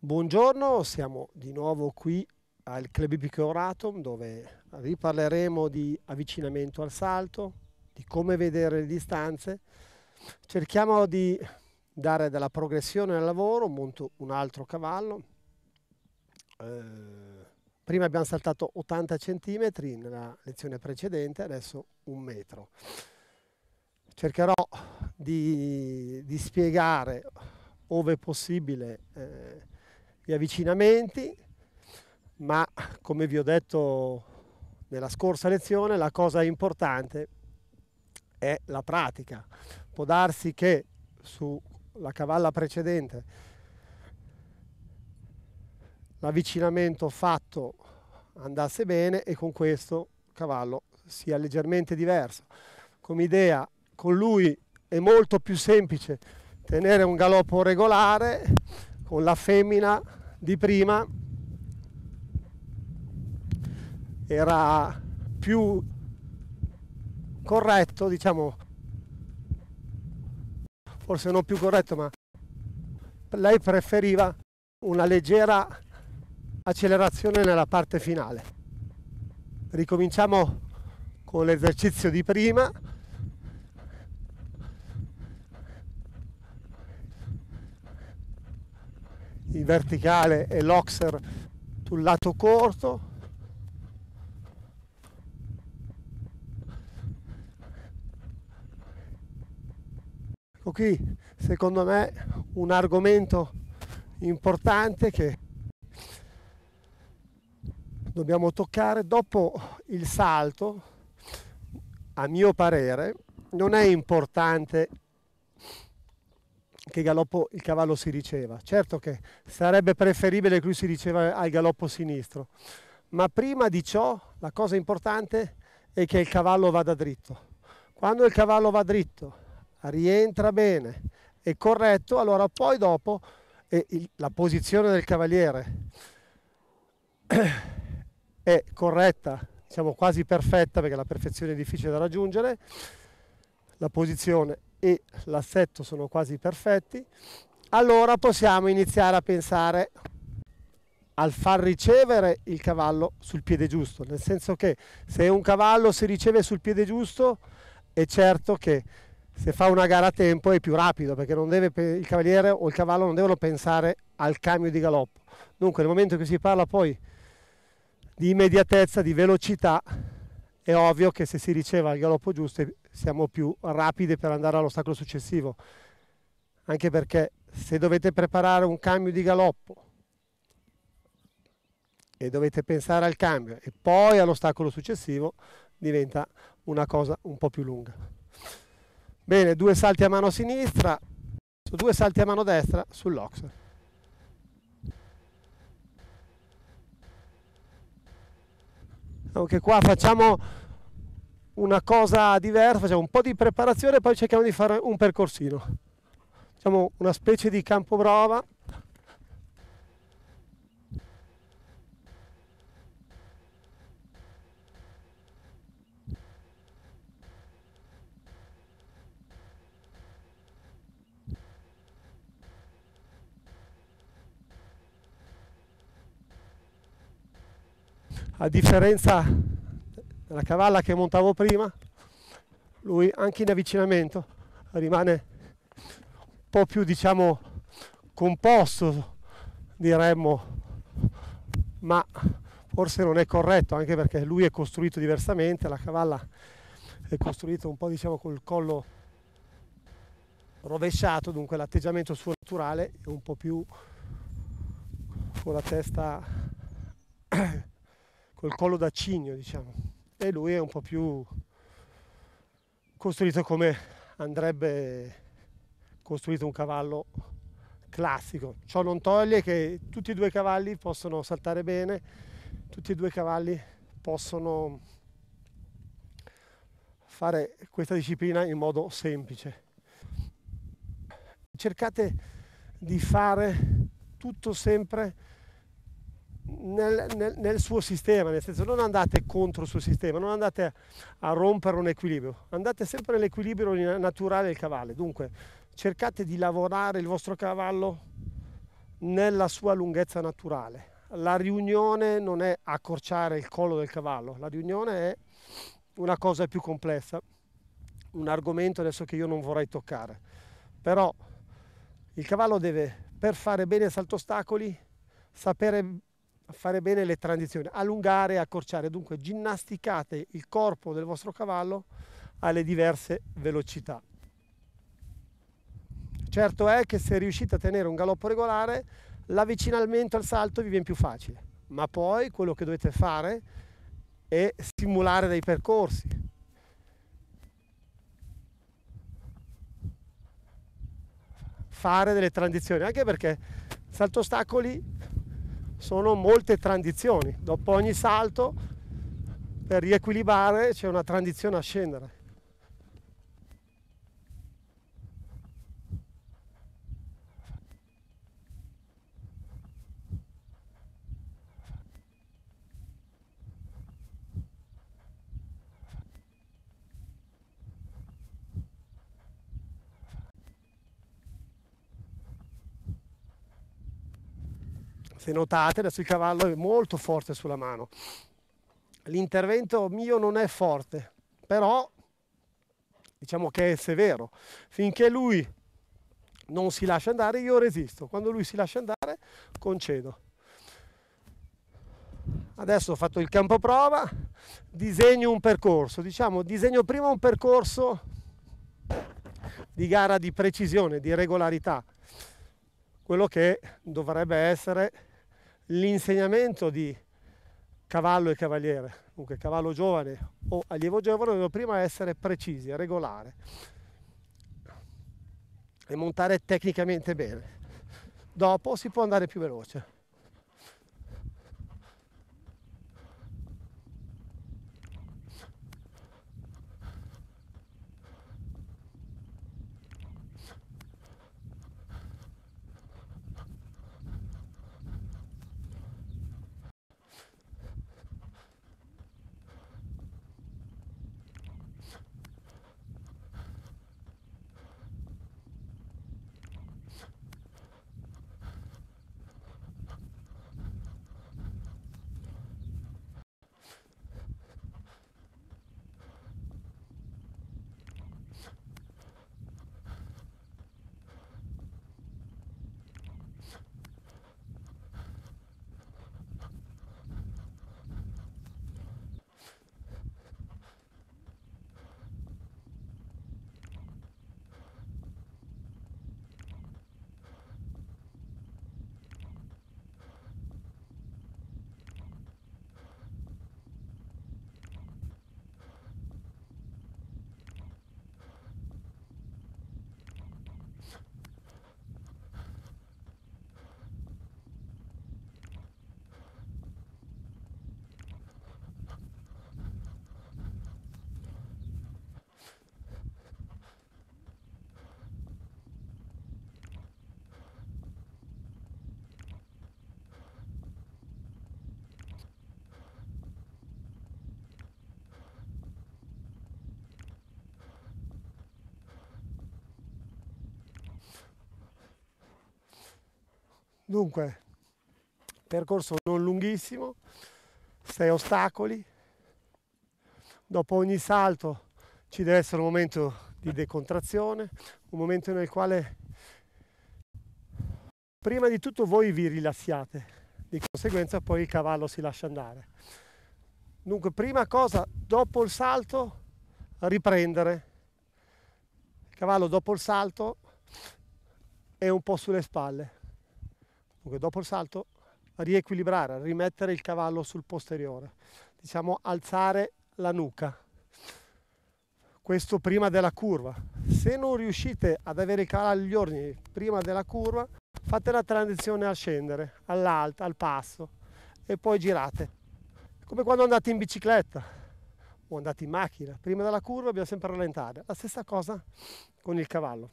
Buongiorno, siamo di nuovo qui al Club Ippico Oratom dove riparleremo di avvicinamento al salto, di come vedere le distanze. Cerchiamo di dare della progressione al lavoro, monto un altro cavallo. Prima abbiamo saltato 80 cm nella lezione precedente, adesso un metro. Cercherò di spiegare, ove possibile, gli avvicinamenti, ma come vi ho detto nella scorsa lezione, la cosa importante è la pratica. Può darsi che sulla cavalla precedente l'avvicinamento fatto andasse bene e con questo cavallo sia leggermente diverso. Come idea, con lui è molto più semplice tenere un galoppo regolare. Con la femmina di prima era più corretto, diciamo, forse non più corretto, ma lei preferiva una leggera accelerazione nella parte finale. Ricominciamo con l'esercizio di prima. Il verticale e l'oxer sul lato corto, ecco qui secondo me un argomento importante che dobbiamo toccare. Dopo il salto, a mio parere, non è importante che galoppo il cavallo si riceva. Certo che sarebbe preferibile che lui si riceva al galoppo sinistro, ma prima di ciò la cosa importante è che il cavallo vada dritto. Quando il cavallo va dritto, rientra bene, è corretto, allora poi dopo la posizione del cavaliere è corretta, diciamo quasi perfetta, perché la perfezione è difficile da raggiungere, la posizione e l'assetto sono quasi perfetti, allora possiamo iniziare a pensare al far ricevere il cavallo sul piede giusto, nel senso che se un cavallo si riceve sul piede giusto è certo che se fa una gara a tempo è più rapido, perché non deve, il cavaliere o il cavallo non devono pensare al cambio di galoppo. Dunque nel momento che si parla poi di immediatezza, di velocità, è ovvio che se si riceva il galoppo giusto siamo più rapidi per andare all'ostacolo successivo, anche perché se dovete preparare un cambio di galoppo e dovete pensare al cambio e poi all'ostacolo successivo diventa una cosa un po' più lunga. Bene, due salti a mano sinistra, due salti a mano destra sull'oxer. Anche qua facciamo una cosa diversa, facciamo un po' di preparazione e poi cerchiamo di fare un percorsino, diciamo una specie di campoprova. A differenza della cavalla che montavo prima, lui anche in avvicinamento rimane un po' più, diciamo, composto, diremmo, ma forse non è corretto, anche perché lui è costruito diversamente, la cavalla è costruita un po', diciamo, col collo rovesciato, dunque l'atteggiamento suo naturale è un po' più con la testa, col collo da cigno, diciamo, e lui è un po' più costruito come andrebbe costruito un cavallo classico. Ciò non toglie che tutti e due i cavalli possono saltare bene, tutti e due i cavalli possono fare questa disciplina in modo semplice. Cercate di fare tutto sempre nel suo sistema, nel senso non andate contro il suo sistema, non andate a rompere un equilibrio, andate sempre nell'equilibrio naturale del cavallo. Dunque cercate di lavorare il vostro cavallo nella sua lunghezza naturale. La riunione non è accorciare il collo del cavallo, la riunione è una cosa più complessa, un argomento adesso che io non vorrei toccare, però il cavallo deve, per fare bene il salto ostacoli, sapere fare bene le transizioni, allungare e accorciare, dunque ginnasticate il corpo del vostro cavallo alle diverse velocità. Certo è che se riuscite a tenere un galoppo regolare, l'avvicinamento al salto vi viene più facile, ma poi quello che dovete fare è simulare dei percorsi. Fare delle transizioni, anche perché salto ostacoli sono molte transizioni, dopo ogni salto per riequilibrare c'è una transizione a scendere. Se notate, adesso il cavallo è molto forte sulla mano. L'intervento mio non è forte, però diciamo che è severo. Finché lui non si lascia andare, io resisto. Quando lui si lascia andare, concedo. Adesso ho fatto il campo prova, disegno un percorso. Diciamo, disegno prima un percorso di gara di precisione, di regolarità. Quello che dovrebbe essere l'insegnamento di cavallo e cavaliere, dunque cavallo giovane o allievo giovane devono prima essere precisi, regolare e montare tecnicamente bene, dopo si può andare più veloce. Dunque, percorso non lunghissimo, 6 ostacoli, dopo ogni salto ci deve essere un momento di decontrazione, un momento nel quale prima di tutto voi vi rilassiate, di conseguenza poi il cavallo si lascia andare. Dunque, prima cosa, dopo il salto, riprendere. Il cavallo dopo il salto è un po' sulle spalle. Dunque dopo il salto riequilibrare, rimettere il cavallo sul posteriore, diciamo alzare la nuca, questo prima della curva. Se non riuscite ad avere il cavallo agli ordini prima della curva, fate la transizione a scendere, all'alta, al passo e poi girate. Come quando andate in bicicletta o andate in macchina, prima della curva bisogna sempre rallentare, la stessa cosa con il cavallo.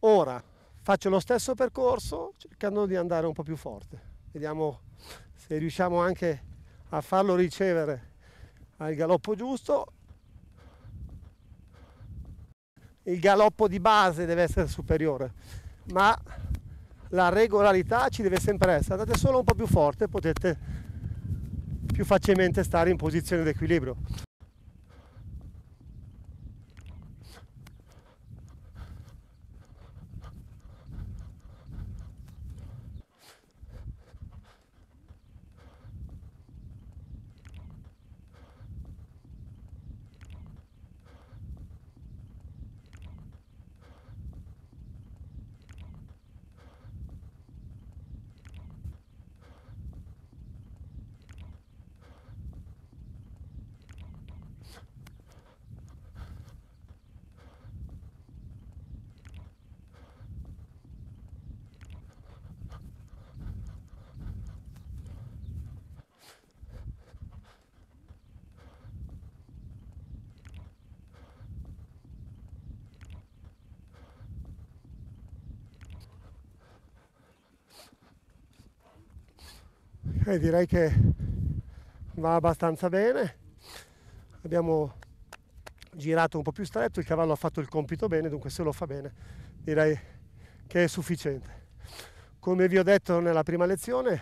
Ora, faccio lo stesso percorso cercando di andare un po' più forte. Vediamo se riusciamo anche a farlo ricevere al galoppo giusto. Il galoppo di base deve essere superiore, ma la regolarità ci deve sempre essere. Andate solo un po' più forte, potete più facilmente stare in posizione d'equilibrio. E direi che va abbastanza bene, abbiamo girato un po' più stretto, il cavallo ha fatto il compito bene, dunque se lo fa bene direi che è sufficiente. Come vi ho detto nella prima lezione,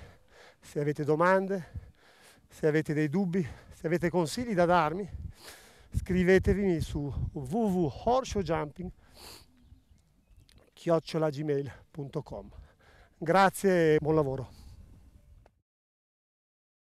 se avete domande, se avete dei dubbi, se avete consigli da darmi, scrivetemi su www.horsejumping.com. Grazie e buon lavoro.